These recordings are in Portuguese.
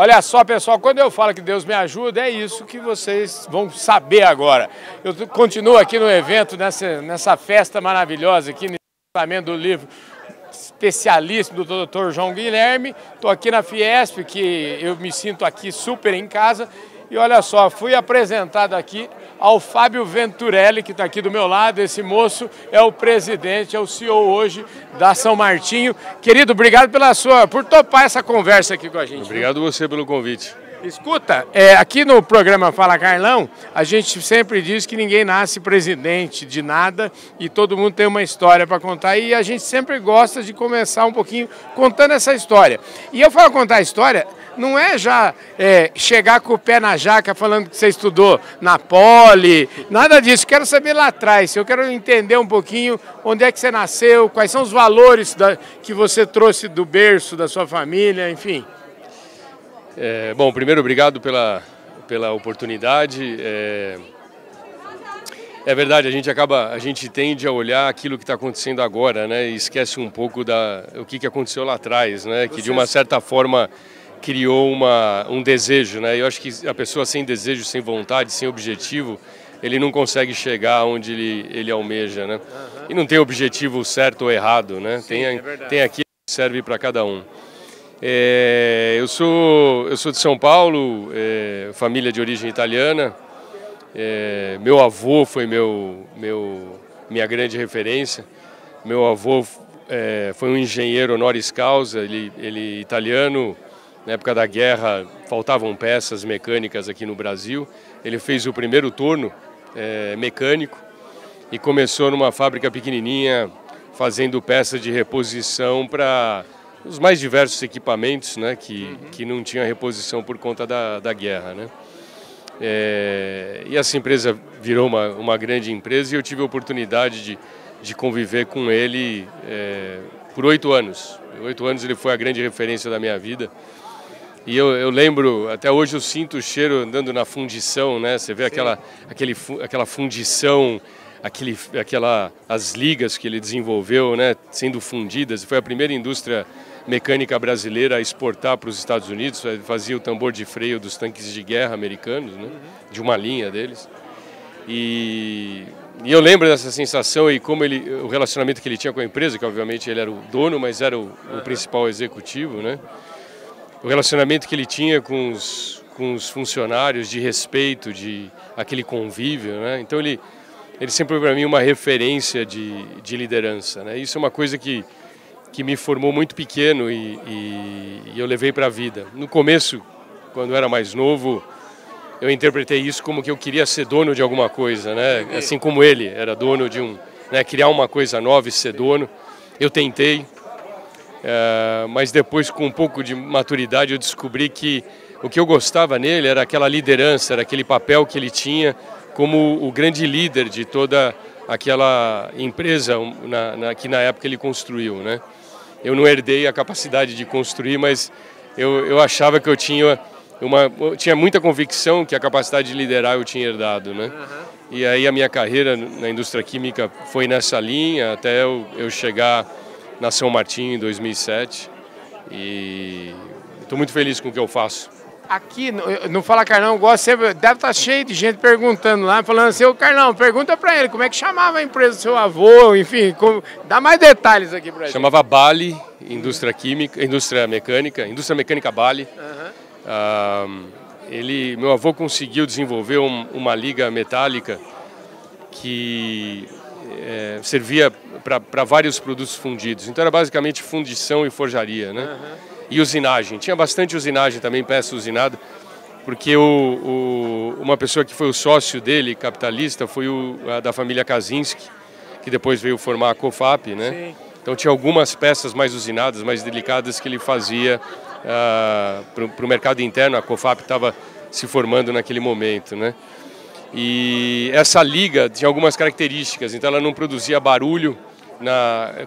Olha só, pessoal, quando eu falo que Deus me ajuda, é isso que vocês vão saber agora. Eu continuo aqui no evento, nessa festa maravilhosa aqui, no lançamento do livro especialíssimo do Dr. João Guilherme. Estou aqui na Fiesp, que eu me sinto aqui super em casa. E olha só, fui apresentado aqui ao Fábio Venturelli, que está aqui do meu lado. Esse moço é o presidente, é o CEO hoje da São Martinho. Querido, obrigado por topar essa conversa aqui com a gente. Obrigado você pelo convite. Escuta, aqui no programa Fala Carlão, a gente sempre diz que ninguém nasce presidente de nada e todo mundo tem uma história para contar, e a gente sempre gosta de começar um pouquinho contando essa história. E eu falo contar a história, não é já chegar com o pé na jaca falando que você estudou na Poli, nada disso. Quero saber lá atrás, eu quero entender um pouquinho onde é que você nasceu, quais são os valores que você trouxe do berço, da sua família, enfim. Bom, primeiro, obrigado pela oportunidade. É verdade, a gente tende a olhar aquilo que está acontecendo agora, né? E esquece um pouco o que aconteceu lá atrás, né? Que de uma certa forma criou um desejo, né? Eu acho que a pessoa sem desejo, sem vontade, sem objetivo, ele não consegue chegar onde ele almeja, né? E não tem objetivo certo ou errado, né? Sim, tem aquilo que serve para cada um. Eu sou de São Paulo, família de origem italiana. Meu avô foi minha grande referência. Meu avô foi um engenheiro honoris causa, ele italiano. Na época da guerra faltavam peças mecânicas aqui no Brasil. Ele fez o primeiro turno mecânico e começou numa fábrica pequenininha fazendo peças de reposição para os mais diversos equipamentos, né, que não tinha reposição por conta da guerra, né? E essa empresa virou uma grande empresa, e eu tive a oportunidade de conviver com ele por 8 anos. Em 8 anos ele foi a grande referência da minha vida. E eu lembro, até hoje eu sinto o cheiro andando na fundição, né? Você vê aquela fundição, as ligas que ele desenvolveu, né, sendo fundidas. Foi a primeira indústria mecânica brasileira a exportar para os Estados Unidos. Fazia o tambor de freio dos tanques de guerra americanos, né, de uma linha deles. E eu lembro dessa sensação, e como o relacionamento que ele tinha com a empresa, que obviamente ele era o dono, mas era o principal executivo, né? O relacionamento que ele tinha com os funcionários, de respeito, de aquele convívio, né? Então ele sempre foi para mim uma referência de liderança, né? Isso é uma coisa que me formou muito pequeno e eu levei para a vida. No começo, quando eu era mais novo, eu interpretei isso como que eu queria ser dono de alguma coisa, né? Assim como ele era dono de né? Criar uma coisa nova e ser dono. Eu tentei, mas depois, com um pouco de maturidade, eu descobri que o que eu gostava nele era aquela liderança, era aquele papel que ele tinha como o grande líder de toda aquela empresa que na época ele construiu, né? Eu não herdei a capacidade de construir, mas eu achava que eu tinha muita convicção que a capacidade de liderar eu tinha herdado, né? E aí a minha carreira na indústria química foi nessa linha, até eu chegar na São Martinho em 2007, e estou muito feliz com o que eu faço. Aqui no Fala Carlão, deve estar cheio de gente perguntando lá, falando assim: ô Carlão, pergunta para ele como é que chamava a empresa do seu avô, enfim, dá mais detalhes aqui para ele. Chamava Bali, indústria mecânica Bali. Meu avô conseguiu desenvolver uma liga metálica que servia para vários produtos fundidos. Então era basicamente fundição e forjaria, né? E usinagem, tinha bastante usinagem também, peça usinada, porque uma pessoa que foi o sócio dele, capitalista, foi da família Kaczynski, que depois veio formar a COFAP, né? Sim. Então tinha algumas peças mais usinadas, mais delicadas, que ele fazia para o mercado interno. A COFAP estava se formando naquele momento, né? E essa liga tinha algumas características, então ela não produzia barulho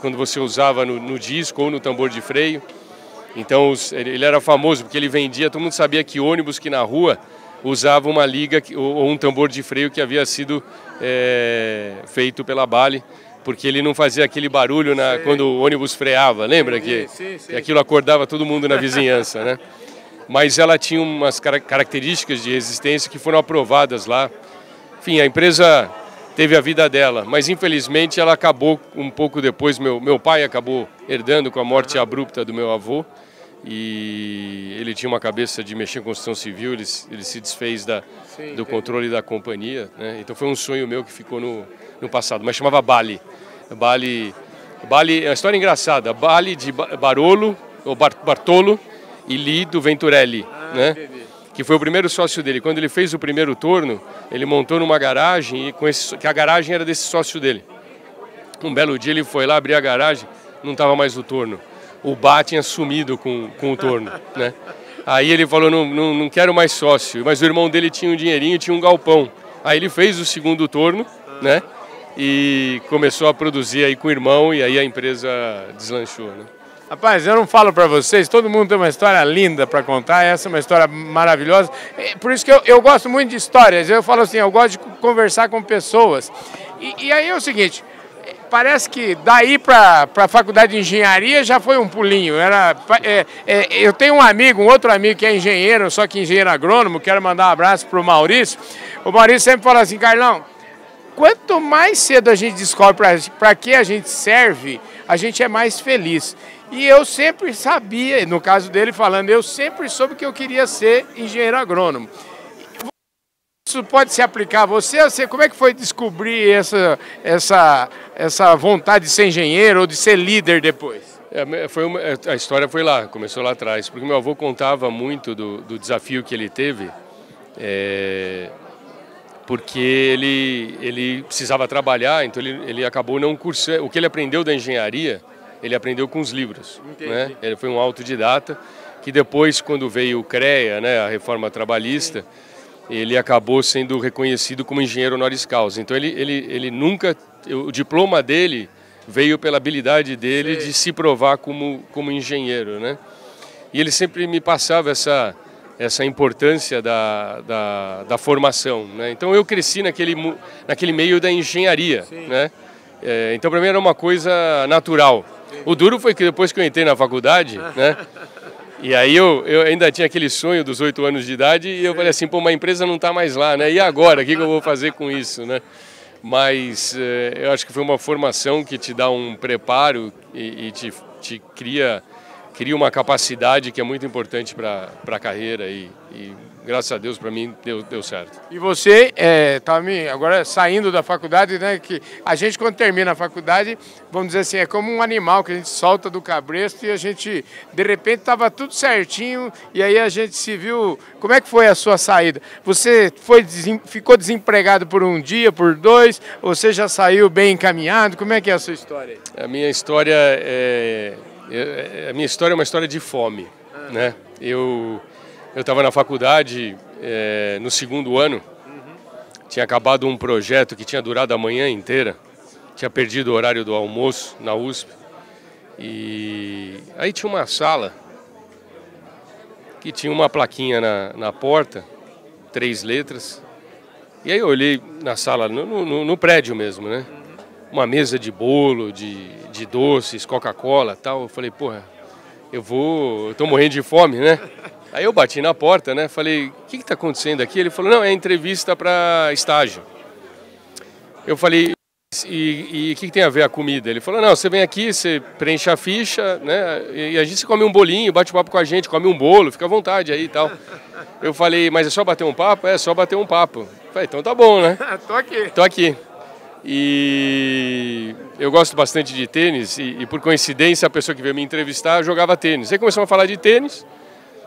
quando você usava no disco ou no tambor de freio. Então ele era famoso porque ele vendia, todo mundo sabia que ônibus que na rua usava uma liga ou um tambor de freio que havia sido feito pela Bali, porque ele não fazia aquele barulho quando o ônibus freava, lembra? Sim, aquilo acordava todo mundo na vizinhança, né? mas ela tinha umas características de resistência que foram aprovadas lá. Enfim, a empresa teve a vida dela, mas infelizmente ela acabou um pouco depois. Meu pai acabou herdando com a morte abrupta do meu avô, e ele tinha uma cabeça de mexer em construção civil, ele se desfez do controle da companhia, né? Então foi um sonho meu que ficou no passado, mas chamava Bali, é uma história engraçada, Bali de Barolo, ou Bartolo, e Li do Venturelli, né? Que foi o primeiro sócio dele. Quando ele fez o primeiro torno, ele montou numa garagem, e que a garagem era desse sócio dele. Um belo dia ele foi lá abrir a garagem, não estava mais o torno. O bar tinha sumido com o torno, né? Aí ele falou, não quero mais sócio, mas o irmão dele tinha um dinheirinho, tinha um galpão. Aí ele fez o segundo torno, né? E começou a produzir aí com o irmão, e aí a empresa deslanchou, né? Rapaz, eu não falo pra vocês, todo mundo tem uma história linda pra contar, essa é uma história maravilhosa. Por isso que eu gosto muito de histórias, eu falo assim, eu gosto de conversar com pessoas. E aí é o seguinte, parece que daí para a faculdade de engenharia já foi um pulinho. Eu tenho um outro amigo que é engenheiro, só que engenheiro agrônomo, quero mandar um abraço para o Maurício. O Maurício sempre fala assim, Carlão, quanto mais cedo a gente descobre para que a gente serve, a gente é mais feliz. E eu sempre sabia, no caso dele falando, eu sempre soube que eu queria ser engenheiro agrônomo. Isso pode se aplicar a você? Como é que foi descobrir essa vontade de ser engenheiro ou de ser líder depois? A história foi lá, começou lá atrás, porque meu avô contava muito do desafio que ele teve, porque ele precisava trabalhar, então ele acabou não cursando. O que ele aprendeu da engenharia, ele aprendeu com os livros, né? Ele foi um autodidata, que depois, quando veio o CREA, né, a reforma trabalhista, ele acabou sendo reconhecido como engenheiro honoris causa. Então ele nunca, o diploma dele veio pela habilidade dele de se provar como engenheiro, né? E ele sempre me passava essa importância da formação, né? Então eu cresci naquele meio da engenharia, né? Então para mim era uma coisa natural. O duro foi que depois que eu entrei na faculdade, né? E aí eu ainda tinha aquele sonho dos 8 anos de idade, e eu falei assim, pô, uma empresa não está mais lá, né? E agora, o que eu vou fazer com isso, né? Mas eu acho que foi uma formação que te dá um preparo e te cria uma capacidade que é muito importante para a carreira e graças a Deus, para mim, deu certo. E você, agora saindo da faculdade, né, que a gente quando termina a faculdade, vamos dizer assim, é como um animal que a gente solta do cabresto, e a gente, de repente, estava tudo certinho, e aí a gente se viu. Como é que foi a sua saída? Você ficou desempregado por um dia, por 2, ou você já saiu bem encaminhado? Como é que é a sua história? A minha história é uma história de fome, né? Eu estava na faculdade, no segundo ano, tinha acabado um projeto que tinha durado a manhã inteira, tinha perdido o horário do almoço na USP, e aí tinha uma sala que tinha uma plaquinha na porta, 3 letras, e aí eu olhei na sala, no prédio mesmo, né? Uma mesa de bolo, de doces, Coca-Cola e tal, eu falei, porra, eu tô morrendo de fome, né? Aí eu bati na porta, né? Falei, o que está acontecendo aqui? Ele falou, não, é entrevista para estágio. Eu falei, e o que tem a ver a comida? Ele falou, não, você vem aqui, você preenche a ficha, né? E a gente come um bolinho, bate um papo com a gente, come um bolo, fica à vontade aí e tal. Eu falei, mas é só bater um papo? É só bater um papo. Eu falei, então tá bom, né? Tô aqui. Tô aqui. E eu gosto bastante de tênis, e por coincidência a pessoa que veio me entrevistar jogava tênis. Aí começamos a falar de tênis.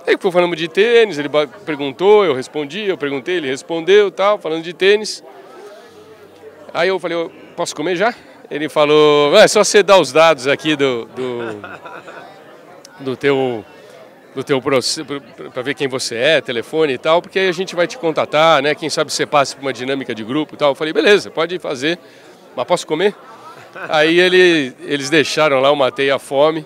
Aí foi falando de tênis, ele perguntou, eu respondi, eu perguntei, ele respondeu, tal, falando de tênis. Aí eu falei, posso comer já? Ele falou, é só você dar os dados aqui do teu processo, para ver quem você é, telefone e tal, porque aí a gente vai te contatar, né? Quem sabe você passa por uma dinâmica de grupo e tal. Eu falei, beleza, pode fazer, mas posso comer? Aí eles deixaram lá, eu matei a fome.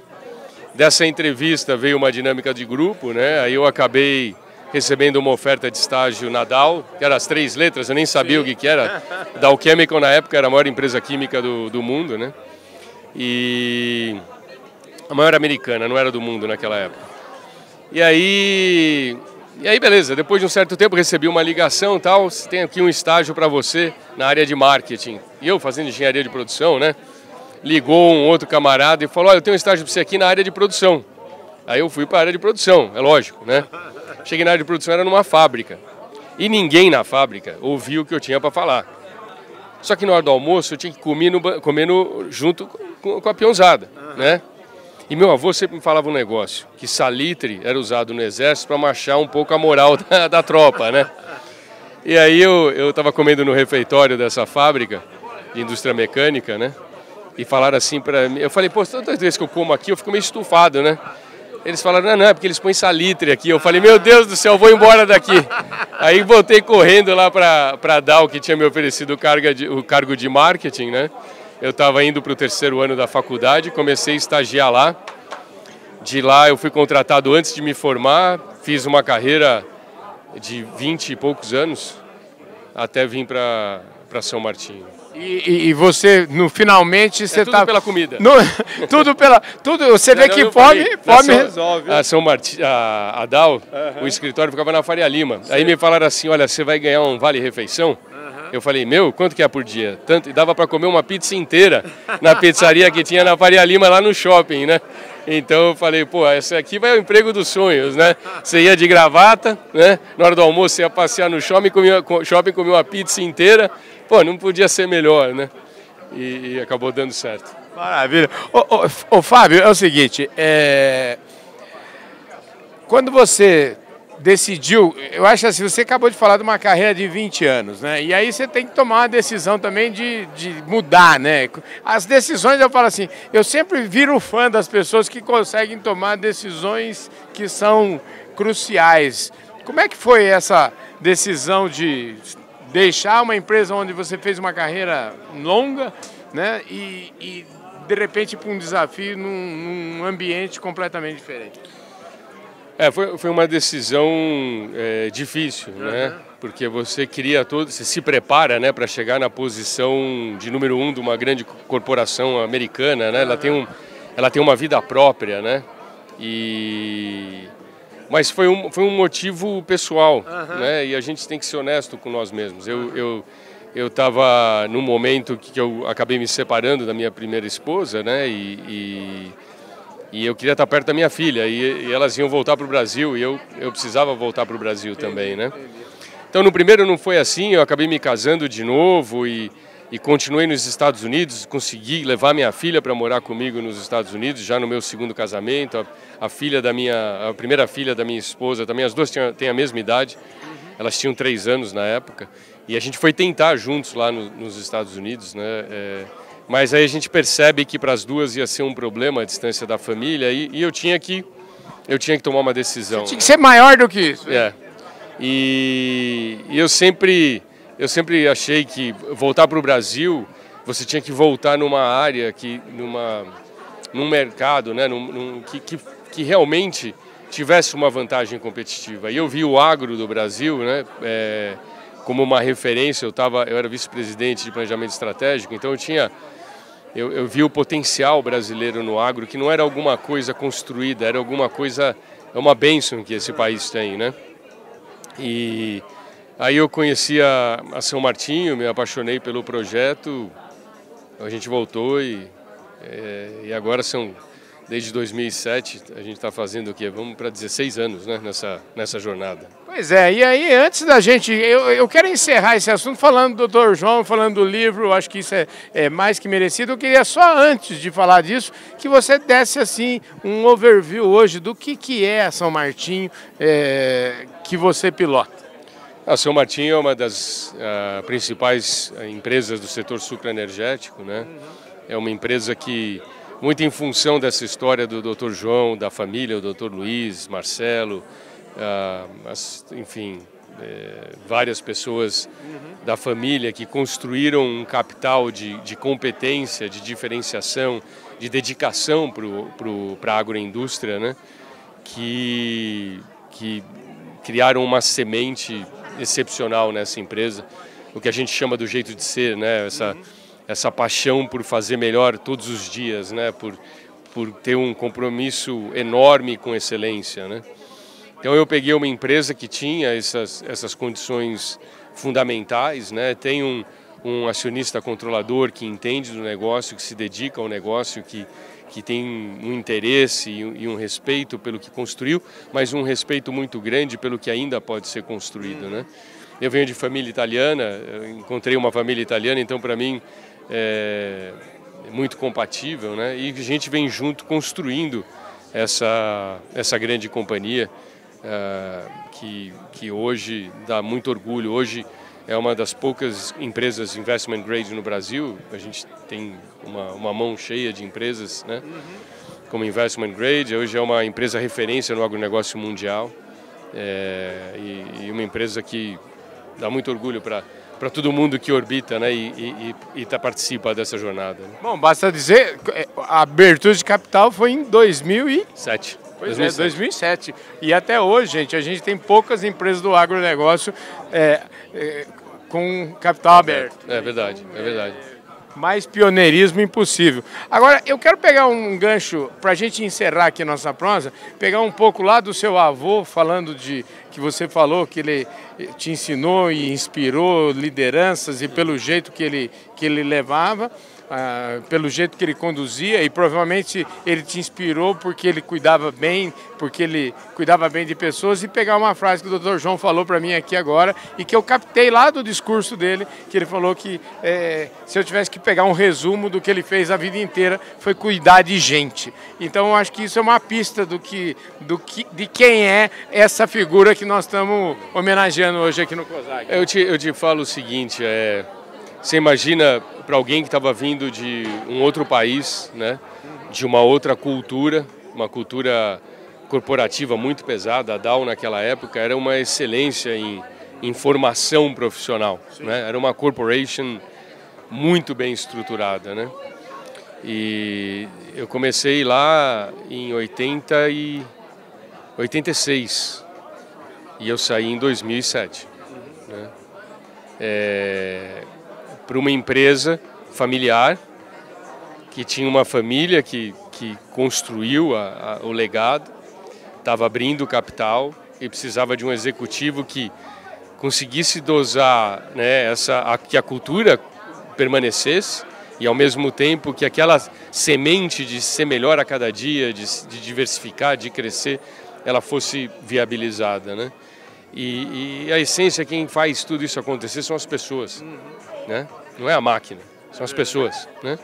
Dessa entrevista veio uma dinâmica de grupo, né? Aí eu acabei recebendo uma oferta de estágio na Dow, que era as 3 letras, eu nem sabia o que era. Dow Chemical, na época, era a maior empresa química do mundo, né? E a maior americana, não era do mundo naquela época. E aí beleza, depois de um certo tempo recebi uma ligação e tal, tem aqui um estágio para você na área de marketing. E eu fazendo engenharia de produção, né? Ligou um outro camarada e falou, olha, eu tenho um estágio para você aqui na área de produção. Aí eu fui para a área de produção, é lógico, né? Cheguei na área de produção, era numa fábrica. E ninguém na fábrica ouviu o que eu tinha para falar. Só que na hora do almoço eu tinha que comer, junto com a peãozada, né? E meu avô sempre me falava um negócio, que salitre era usado no exército para manchar um pouco a moral da tropa, né? E aí eu estava comendo no refeitório dessa fábrica de indústria mecânica, né? E falaram assim para mim, eu falei, pô, todas as vezes que eu como aqui eu fico meio estufado, né? Eles falaram, não, é porque eles põem salitre aqui. Eu falei, meu Deus do céu, vou embora daqui. Aí voltei correndo lá para a Dow, que tinha me oferecido o cargo de marketing, né? Eu estava indo para o terceiro ano da faculdade, comecei a estagiar lá. De lá eu fui contratado antes de me formar, fiz uma carreira de 20 e poucos anos, até vim para São Martinho. E você, finalmente... você tudo tá... pela comida. Tudo pela... Tudo, você vê que fome resolve. A São Martinho, a Dow, o escritório ficava na Faria Lima. Sim. Aí me falaram assim, olha, você vai ganhar um vale-refeição? Eu falei, meu, quanto que é por dia? Tanto, e dava para comer uma pizza inteira na pizzaria que tinha na Faria Lima, lá no shopping, né? Então eu falei, pô, esse aqui vai o emprego dos sonhos, né? Você ia de gravata, né? Na hora do almoço você ia passear no shopping, comia uma pizza inteira. Pô, não podia ser melhor, né? E acabou dando certo. Maravilha. Ô, Fábio, é o seguinte, quando você... decidiu, eu acho assim, você acabou de falar de uma carreira de 20 anos, né? E aí você tem que tomar uma decisão também de mudar, né? As decisões, eu falo assim, eu sempre viro fã das pessoas que conseguem tomar decisões que são cruciais. Como é que foi essa decisão de deixar uma empresa onde você fez uma carreira longa, né? E de repente para um desafio num ambiente completamente diferente? Foi uma decisão difícil, né? Porque você cria todo, você se prepara, né, para chegar na posição de número 1 de uma grande corporação americana, né? Ela tem uma vida própria, né? Mas foi um motivo pessoal, né? E a gente tem que ser honesto com nós mesmos. Eu estava num momento que eu acabei me separando da minha primeira esposa, né? E eu queria estar perto da minha filha, e elas iam voltar para o Brasil, e eu precisava voltar para o Brasil também, né? Então, no primeiro não foi assim, eu acabei me casando de novo, e continuei nos Estados Unidos, consegui levar minha filha para morar comigo nos Estados Unidos, já no meu segundo casamento, a primeira filha da minha esposa também, as duas têm a mesma idade, elas tinham 3 anos na época, e a gente foi tentar juntos lá nos Estados Unidos, né? Mas aí a gente percebe que para as duas ia ser um problema a distância da família, e eu tinha que tomar uma decisão. Tinha que ser maior do que isso. É. E eu sempre achei que voltar para o Brasil, você tinha que voltar numa área, num mercado, né, que realmente tivesse uma vantagem competitiva. E eu vi o agro do Brasil, né, como uma referência. Eu era vice-presidente de planejamento estratégico, então eu vi o potencial brasileiro no agro, que não era alguma coisa construída, era alguma coisa, é uma bênção que esse país tem, né? E aí eu conheci a São Martinho, me apaixonei pelo projeto, a gente voltou e agora são, desde 2007, a gente está fazendo o quê? Vamos para 16 anos, né, nessa jornada. Pois é, e aí antes da gente, eu quero encerrar esse assunto falando do Dr. João, falando do livro, acho que isso é mais que merecido. Eu queria só, antes de falar disso, que você desse assim um overview hoje do que é a São Martinho que você pilota. A São Martinho é uma das principais empresas do setor sucroenergético, né? É uma empresa que, muito em função dessa história do Dr. João, da família, o Dr. Luiz, Marcelo... enfim, várias pessoas da família que construíram um capital de competência, de diferenciação, de dedicação para a agroindústria, né? Que criaram uma semente excepcional nessa empresa, o que a gente chama do jeito de ser, né? Essa paixão por fazer melhor todos os dias, né? Por ter um compromisso enorme com excelência, né? Então eu peguei uma empresa que tinha essas condições fundamentais, né? Tem um acionista controlador que entende do negócio, que se dedica ao negócio, que tem um interesse e um respeito pelo que construiu, mas um respeito muito grande pelo que ainda pode ser construído, né? Eu venho de família italiana, encontrei uma família italiana, então para mim é muito compatível, né? E a gente vem junto construindo essa grande companhia que hoje dá muito orgulho. Hoje é uma das poucas empresas investment grade no Brasil. A gente tem uma mão cheia de empresas, né? Como investment grade. Hoje é uma empresa referência no agronegócio mundial e uma empresa que dá muito orgulho para todo mundo que orbita, né, e participa dessa jornada. Né? Bom, basta dizer, a abertura de capital foi em 2007. Pois 2007. É, 2007. E até hoje, gente, a gente tem poucas empresas do agronegócio com capital aberto. É verdade, é verdade. Mais pioneirismo impossível. Agora, eu quero pegar um gancho, para a gente encerrar aqui nossa prosa, pegar um pouco lá do seu avô, falando de que você falou que ele te ensinou e inspirou lideranças e pelo jeito que ele levava, pelo jeito que ele conduzia, e provavelmente ele te inspirou porque ele cuidava bem, de pessoas. E pegar uma frase que o Dr. João falou para mim aqui agora e que eu captei lá do discurso dele, que ele falou que se eu tivesse que pegar um resumo do que ele fez a vida inteira, foi cuidar de gente. Então eu acho que isso é uma pista de quem é essa figura que nós estamos homenageando hoje aqui no COSAG. Eu te falo o seguinte, você imagina para alguém que estava vindo de um outro país, né, de uma outra cultura, uma cultura corporativa muito pesada. A Dow naquela época era uma excelência em formação profissional, né? Era uma corporation muito bem estruturada, né? E eu comecei lá em 86 e eu saí em 2007, né? Para uma empresa familiar, que tinha uma família que construiu o legado, estava abrindo capital e precisava de um executivo que conseguisse dosar, né, que a cultura permanecesse e, ao mesmo tempo, que aquela semente de ser melhor a cada dia, de diversificar, de crescer, ela fosse viabilizada, né? E a essência, quem faz tudo isso acontecer são as pessoas, né? Não é a máquina, são as pessoas, né?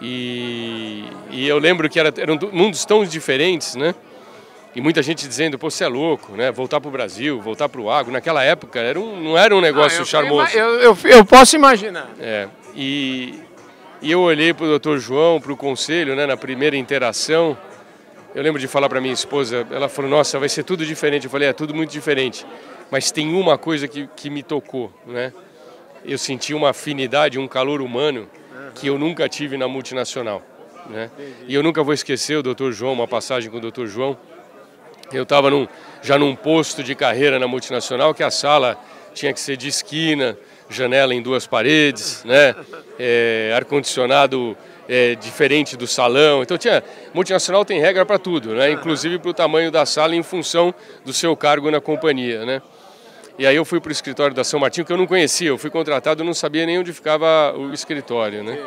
E eu lembro que eram mundos tão diferentes, né? E muita gente dizendo, pô, você é louco, né? Voltar para o Brasil, voltar para o agro. Naquela época não era um negócio charmoso. Eu posso imaginar. E eu olhei para o doutor João, para o conselho, né, na primeira interação. Eu lembro de falar para minha esposa, ela falou, nossa, vai ser tudo diferente. Eu falei, é tudo muito diferente. Mas tem uma coisa que me tocou, né? Eu senti uma afinidade, um calor humano que eu nunca tive na multinacional, né? E eu nunca vou esquecer o Dr. João, uma passagem com o Dr. João. Eu estava já num posto de carreira na multinacional, que a sala tinha que ser de esquina, janela em duas paredes, né? Ar-condicionado diferente do salão. Então multinacional tem regra para tudo, né? Inclusive para o tamanho da sala em função do seu cargo na companhia, né? E aí eu fui para o escritório da São Martinho, que eu não conhecia, eu fui contratado, eu não sabia nem onde ficava o escritório, né?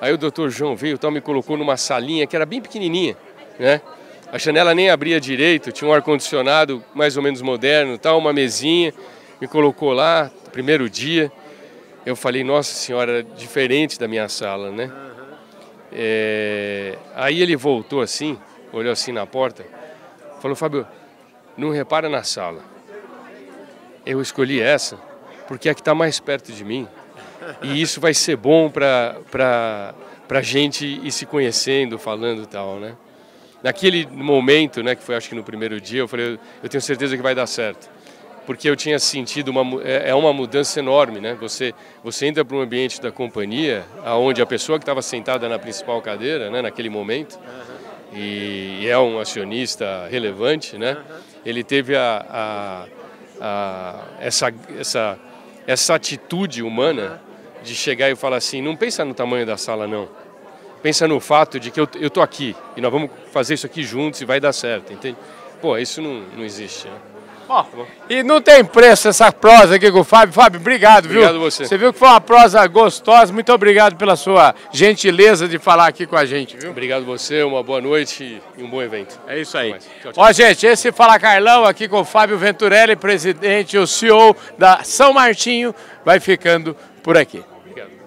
Aí o doutor João veio, me colocou numa salinha que era bem pequenininha, né? A janela nem abria direito, tinha um ar-condicionado mais ou menos moderno, tal, uma mesinha, me colocou lá, primeiro dia. Eu falei, nossa senhora, diferente da minha sala, né? Aí ele voltou assim, olhou assim na porta, falou, Fábio, não repara na sala. Eu escolhi essa porque é a que está mais perto de mim. E isso vai ser bom para a gente ir se conhecendo, falando e tal, né? Naquele momento, né, que foi acho que no primeiro dia, eu falei, eu tenho certeza que vai dar certo. Porque eu tinha sentido, uma mudança enorme, né? Você entra para um ambiente da companhia, onde a pessoa que estava sentada na principal cadeira, né, naquele momento, e é um acionista relevante, né? Ele teve essa atitude humana de chegar e falar assim, não pensa no tamanho da sala, não. Pensa no fato de que eu tô aqui e nós vamos fazer isso aqui juntos e vai dar certo, entende? Pô, isso não existe, né? Ó, tá bom. E não tem preço essa prosa aqui com o Fábio. Fábio, obrigado, viu? Obrigado você. Você viu que foi uma prosa gostosa. Muito obrigado pela sua gentileza de falar aqui com a gente, viu? Obrigado você, uma boa noite e um bom evento. É isso aí. Tchau, tchau. Ó, gente, esse Fala Carlão aqui com o Fábio Venturelli, presidente, o CEO da São Martinho, vai ficando por aqui.